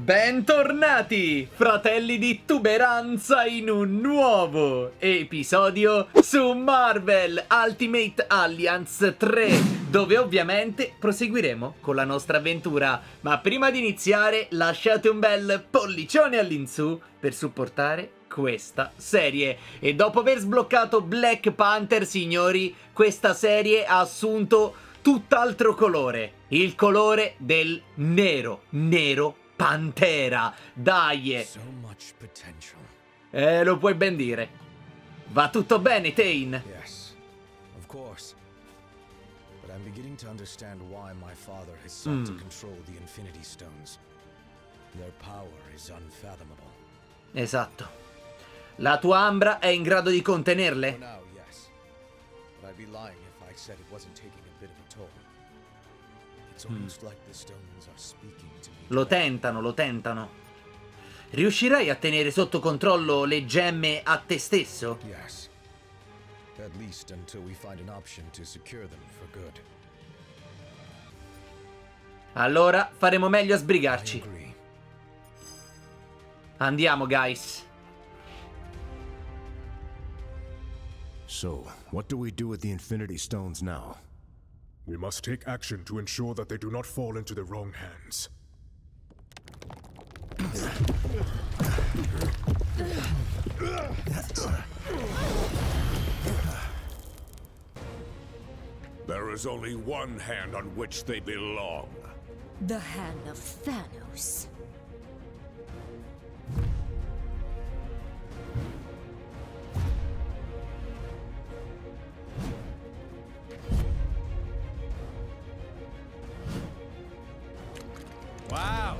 Bentornati, fratelli di Tuberanza, in un nuovo episodio su Marvel Ultimate Alliance 3, dove ovviamente proseguiremo con la nostra avventura. Ma prima di iniziare lasciate un bel pollicione all'insù per supportare questa serie. E dopo aver sbloccato Black Panther, signori, questa serie ha assunto tutt'altro colore, il colore del nero, nero Pantera, dai! Lo puoi ben dire. Va tutto bene, Tane? Esatto. La tua ambra è in grado di contenerle? Lo tentano, lo tentano. Riuscirai a tenere sotto controllo le gemme a te stesso? Allora faremo meglio a sbrigarci. Andiamo, guys. So, what do we do with the Infinity Stones now? We must take action to ensure that they do not fall into the wrong hands. There is only one hand on which they belong. The hand of Thanos.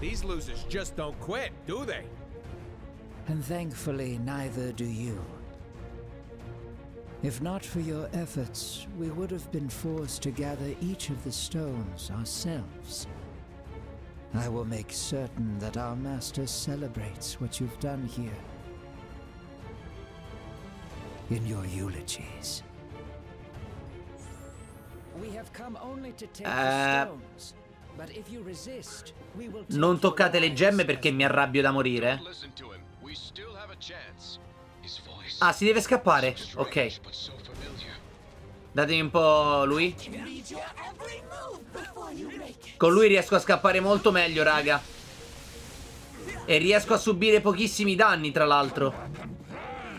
These losers just don't quit, do they? And thankfully, neither do you. If not for your efforts, we would have been forced to gather each of the stones ourselves. I will make certain that our master celebrates what you've done here in your eulogies. We have come only to take the stones. Non toccate le gemme perché mi arrabbio da morire. Ah, si deve scappare. Ok. Datemi un po' lui. Con lui riesco a scappare molto meglio, raga. E riesco a subire pochissimi danni, tra l'altro.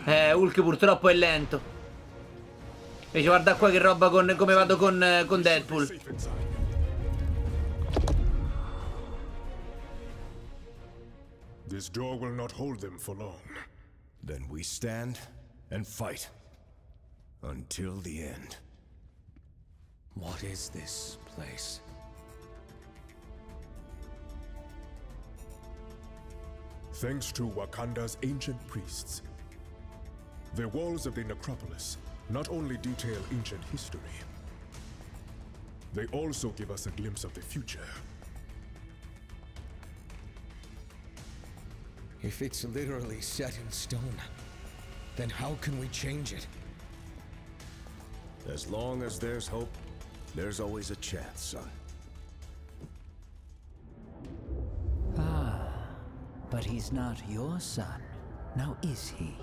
Hulk purtroppo è lento. Invece guarda qua che roba come vado con Deadpool. This door will not hold them for long. Then we stand and fight until the end. What is this place? Thanks to Wakanda's ancient priests, the walls of the necropolis not only detail ancient history, they also give us a glimpse of the future. If it's literally set in stone, then how can we change it? As long as there's hope, there's always a chance, son. Ah, but he's not your son, now is he?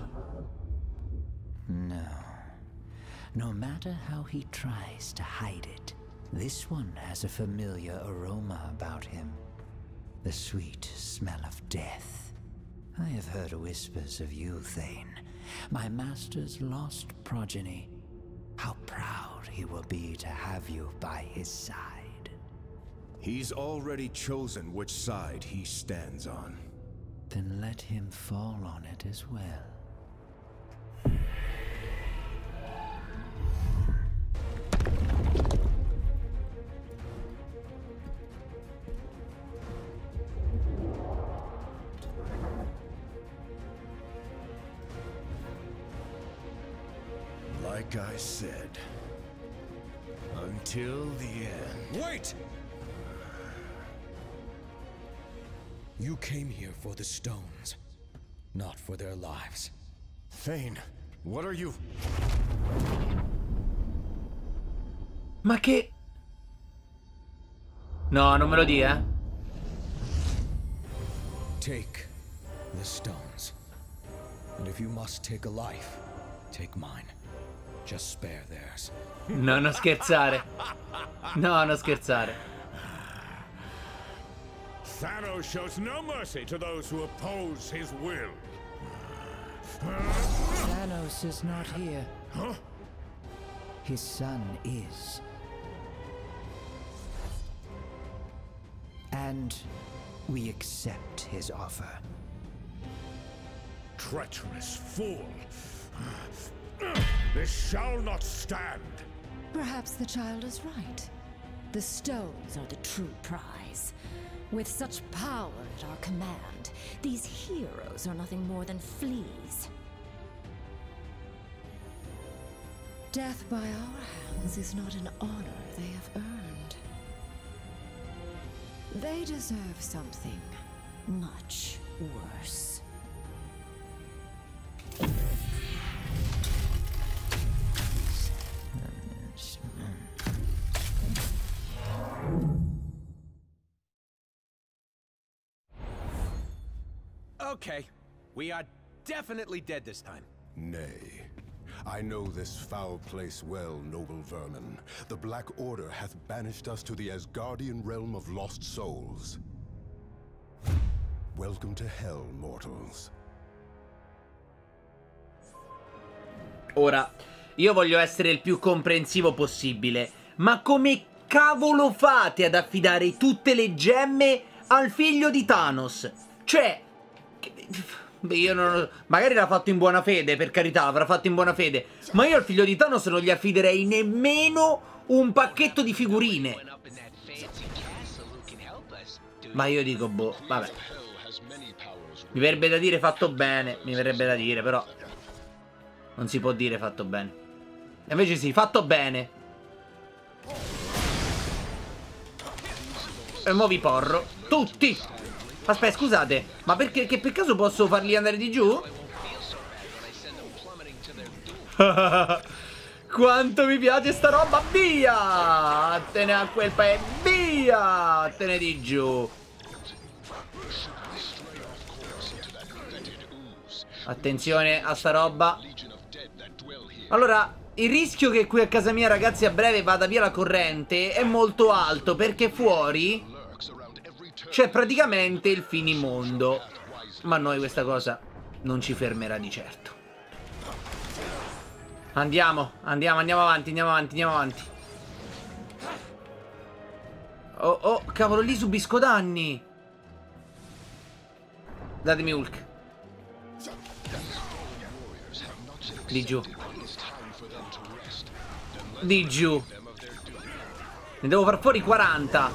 No. No matter how he tries to hide it, this one has a familiar aroma about him. The sweet smell of death. I have heard whispers of you, Thane, my master's lost progeny. How proud he will be to have you by his side. He's already chosen which side he stands on. Then let him fall on it as well. I said, until the end. Wait! You came here for the stones, not for their lives. Thane, what are you? Ma che... No, non me lo dia. Take the stones. And if you must take a life, take mine. Just spare theirs. No, non scherzare. No, non scherzare. Thanos shows no mercy to those who oppose his will. Thanos is not here. Huh? His son is. And we accept his offer. Treacherous fool! This shall not stand! Perhaps the child is right. The stones are the true prize. With such power at our command, these heroes are nothing more than fleas. Death by our hands is not an honor they have earned. They deserve something much worse. Okay, we are definitely dead this time. Nay. I know this foul place well, noble vermin. The Black Order hath banished us to the Asgardian realm of lost souls. Welcome to hell, mortals. Ora, io voglio essere il più comprensivo possibile, ma come cavolo fate ad affidare tutte le gemme al figlio di Thanos? Cioè... io non... magari l'ha fatto in buona fede, per carità, avrà fatto in buona fede, ma io al figlio di Thanos non gli affiderei nemmeno un pacchetto di figurine. Ma io dico, boh, vabbè. Mi verrebbe da dire fatto bene, mi verrebbe da dire, però non si può dire fatto bene. E invece sì, fatto bene. E mo vi porro tutti. Aspetta, scusate, ma perché, che per caso posso farli andare di giù? Quanto mi piace sta roba, via! Te ne a quel paese, via! Te ne di giù. Attenzione a sta roba. Allora, il rischio che qui a casa mia, ragazzi, a breve vada via la corrente è molto alto, perché fuori... c'è praticamente il finimondo. Ma noi questa cosa non ci fermerà di certo. Andiamo, andiamo, andiamo avanti, andiamo avanti, andiamo avanti. Oh, oh, cavolo, lì subisco danni. Datemi Hulk. Di giù. Di giù. Ne devo far fuori 40.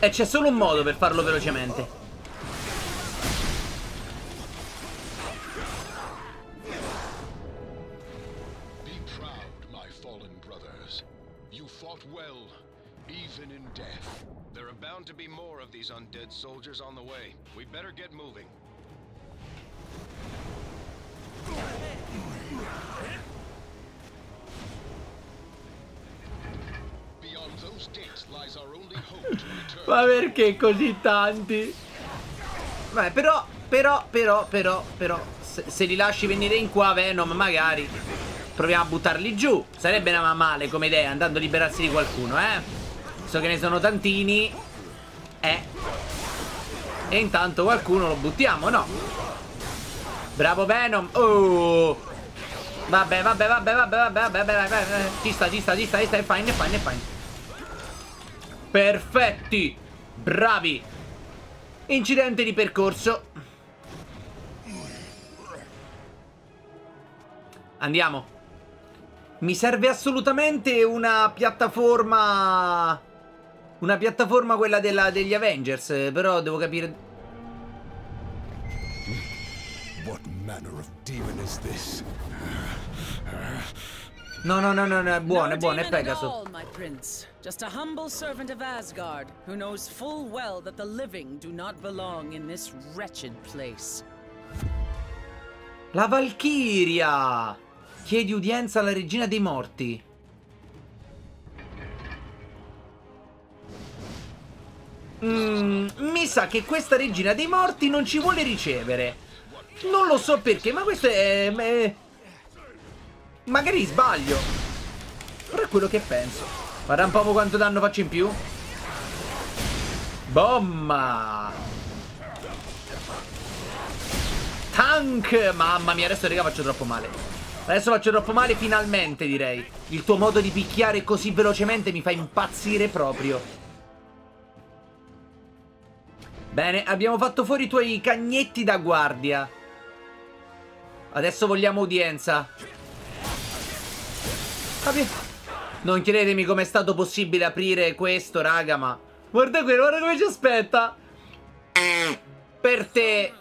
E c'è solo un modo per farlo velocemente. Ma perché così tanti? Vabbè, però se li lasci venire in qua Venom, magari proviamo a buttarli giù. Sarebbe una male come idea, andando a liberarsi di qualcuno, so che ne sono tantini. E intanto qualcuno lo buttiamo, no? Bravo Venom. Oh, Vabbè. Ci sta, è fine. Perfetti, bravi. Incidente di percorso. Andiamo. Mi serve assolutamente una piattaforma. Una piattaforma quella degli Avengers. Però devo capire. No, è buono, è Pegaso. Just a humble servant of Asgard who knows full well that the living do not belong in this wretched place. La Valchiria chiede udienza alla regina dei morti. Mi sa che questa regina dei morti non ci vuole ricevere. Non lo so perché, ma questo è... magari sbaglio, però è quello che penso. Guarda un po' quanto danno faccio in più. Bomba! Tank! Mamma mia, adesso raga faccio troppo male. Adesso faccio troppo male, finalmente direi. Il tuo modo di picchiare così velocemente mi fa impazzire proprio. Bene, abbiamo fatto fuori i tuoi cagnetti da guardia. Adesso vogliamo udienza. Non chiedetemi com'è stato possibile aprire questo, raga, ma... Guarda quello, guarda come ci aspetta. Per te.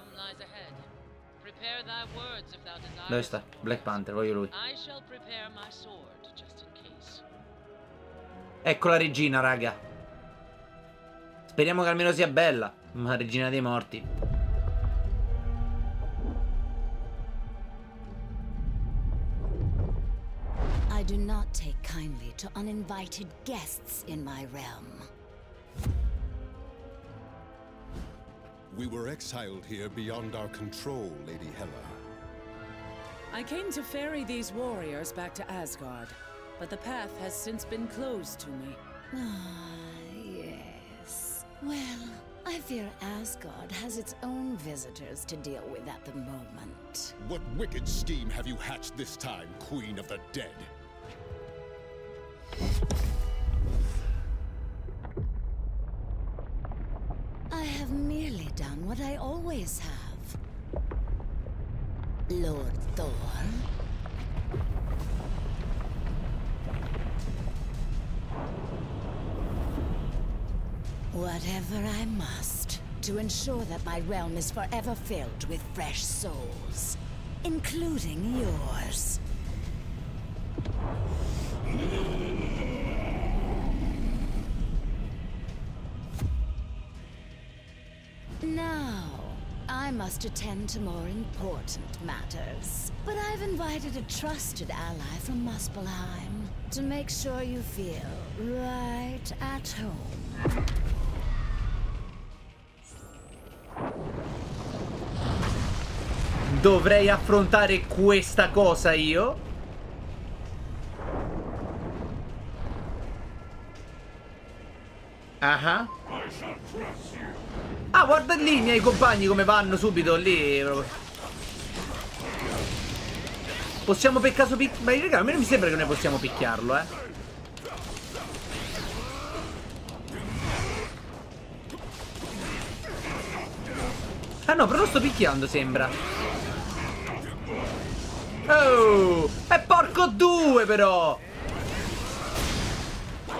Dove sta? Black Panther, voglio lui. Ecco la regina, raga. Speriamo che almeno sia bella. Ma regina dei morti. Do not take kindly to uninvited guests in my realm. We were exiled here beyond our control, Lady Hela. I came to ferry these warriors back to Asgard, but the path has since been closed to me. Ah, yes. Well, I fear Asgard has its own visitors to deal with at the moment. What wicked scheme have you hatched this time, Queen of the Dead? I have merely done what I always have. Lord Thor. Whatever I must to ensure that my realm is forever filled with fresh souls, including yours. Now, I must attend to more important matters. But I've invited a trusted ally from Muspelheim to make sure you feel right at home. Dovrei affrontare questa cosa io? Ah, ah, guarda lì i miei compagni come vanno subito lì. Possiamo per caso picchiarlo? Ma raga, a me non mi sembra che noi possiamo picchiarlo, eh. Ah no, però lo sto picchiando sembra. Oh, e porco due però.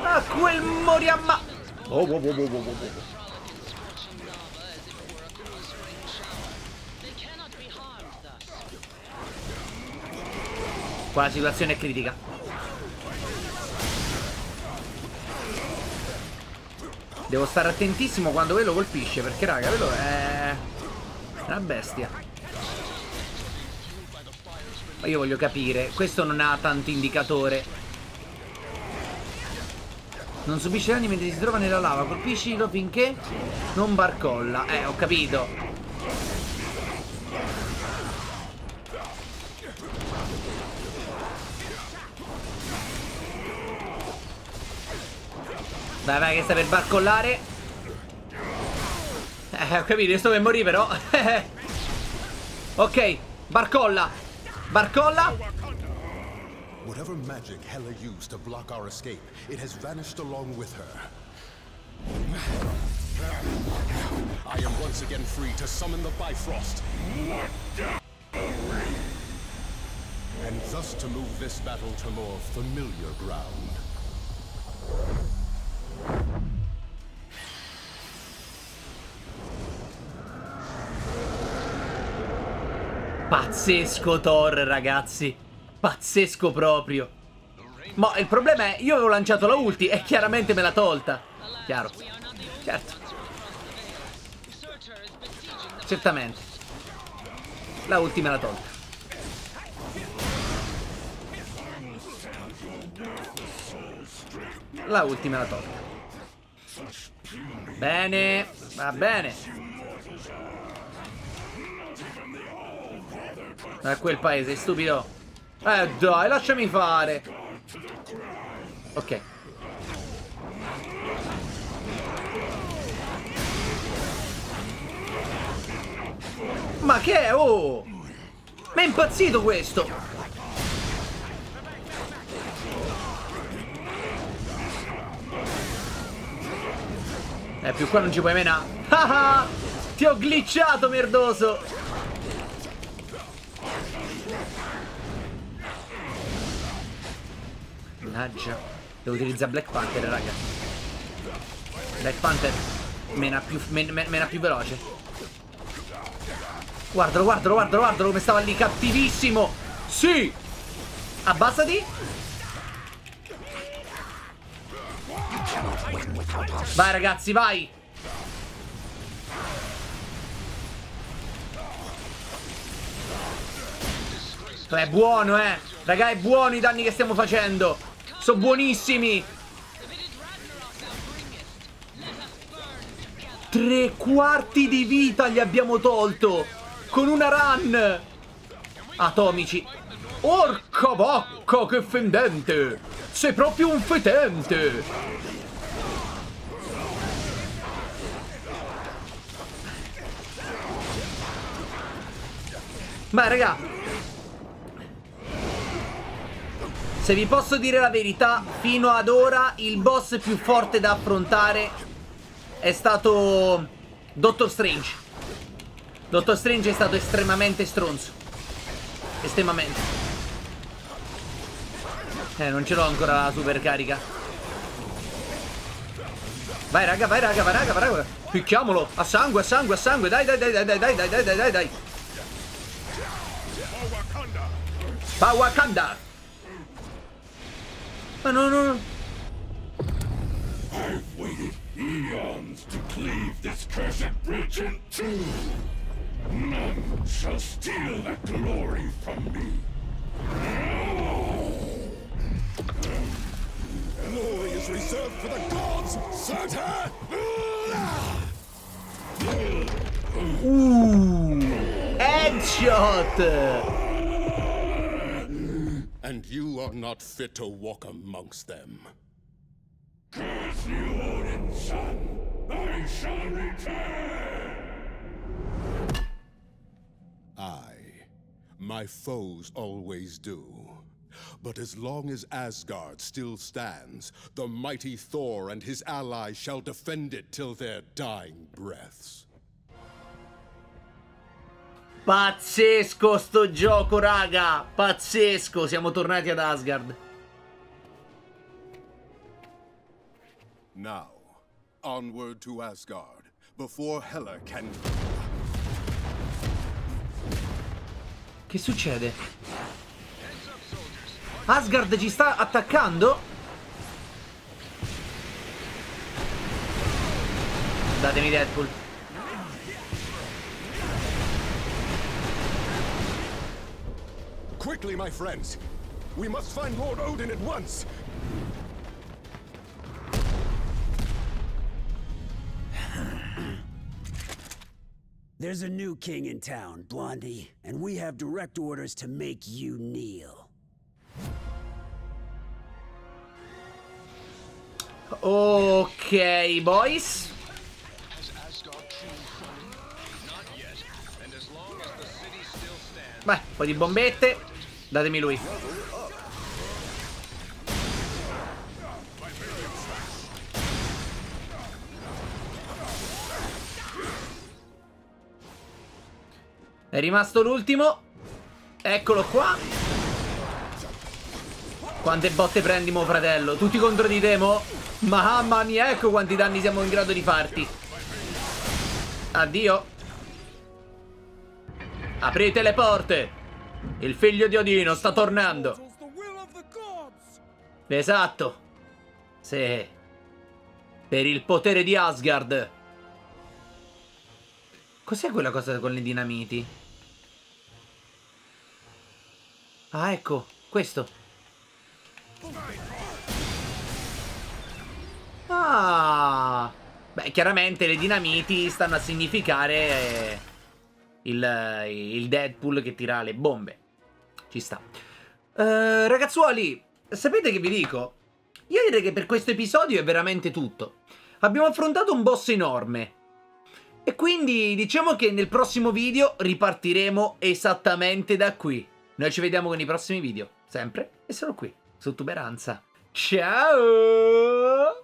Ah, quel moriamma. Oh, oh, oh, oh, oh, oh. Qua la situazione è critica. Devo stare attentissimo quando quello colpisce, perché raga, quello è una bestia. Ma io voglio capire, questo non ha tanto indicatore. Non subisce danni mentre si trova nella lava. Colpiscilo finché non barcolla. Ho capito. Dai, vai che sta per barcollare. Ho capito, io sto per morire però. Ok, barcolla. Barcolla. Whatever magic Hela used to block our escape, it has vanished along with her. I am once again free to summon the Bifrost. And thus to move this battle to more familiar ground. Pazzesco Thor, ragazzi. Pazzesco proprio. Ma il problema è, io avevo lanciato la ulti e chiaramente me l'ha tolta. Chiaro. Certo. Certamente. La ulti me l'ha tolta. La ulti me l'ha tolta. Bene, va bene. Da quel paese, stupido. Dai, lasciami fare. Ok. Ma che è? Oh! Ma è impazzito questo! Più qua non ci puoi menare. Ti ho glitchato, merdoso! Mannaggia. Devo utilizzare Black Panther, raga. Black Panther mena più veloce. Guardalo, guardalo, guardalo, guardalo come stava lì, cattivissimo. Sì. Abbassati. Vai ragazzi, vai. È buono, eh. Raga, è buono i danni che stiamo facendo. Sono buonissimi. 3/4 di vita gli abbiamo tolto con una run. Atomici. Orca vacca, che fendente. Sei proprio un fetente. Beh, raga, se vi posso dire la verità, fino ad ora il boss più forte da affrontare è stato Doctor Strange. Doctor Strange è stato estremamente stronzo. Estremamente. Non ce l'ho ancora la supercarica. Vai raga, vai raga, vai raga, vai raga. Picchiamolo, a sangue, a sangue, a sangue. Dai, dai, dai, dai, dai, dai, dai, dai, dai. Pa Wakanda. Ma no, no, no. I've waited eons to cleave this cursed bridge in two. None shall steal that glory from me. Glory is reserved for the gods, Saturn! Headshot! And you are not fit to walk amongst them. Curse you, Odin, son! I shall return! My foes always do. But as long as Asgard still stands, the mighty Thor and his allies shall defend it till their dying breaths. Pazzesco sto gioco, raga! Pazzesco! Siamo tornati ad Asgard. Now, onward to Asgard, before Hela can... Che succede? Asgard ci sta attaccando? Datemi Deadpool. Quickly, my friends. We must find Lord Odin at once. There's a new king in town, Blondie, and we have direct orders to make you kneel. Okay, boys. Beh, un po' di bombette. Datemi lui. È rimasto l'ultimo. Eccolo qua. Quante botte prendi, mo fratello? Tutti contro di te, mo? Mamma mia, ecco quanti danni siamo in grado di farti. Addio. Aprite le porte. Il figlio di Odino sta tornando. Esatto. Sì. Per il potere di Asgard. Cos'è quella cosa con le dinamiti? Ah, ecco, questo. Ah, Beh, chiaramente le dinamiti stanno a significare il Deadpool che tira le bombe. Ci sta. Ragazzuoli, sapete che vi dico? Io direi che per questo episodio è veramente tutto. Abbiamo affrontato un boss enorme. E quindi diciamo che nel prossimo video ripartiremo esattamente da qui. Noi ci vediamo con i prossimi video, sempre e solo qui, su Tuberanza. Ciao!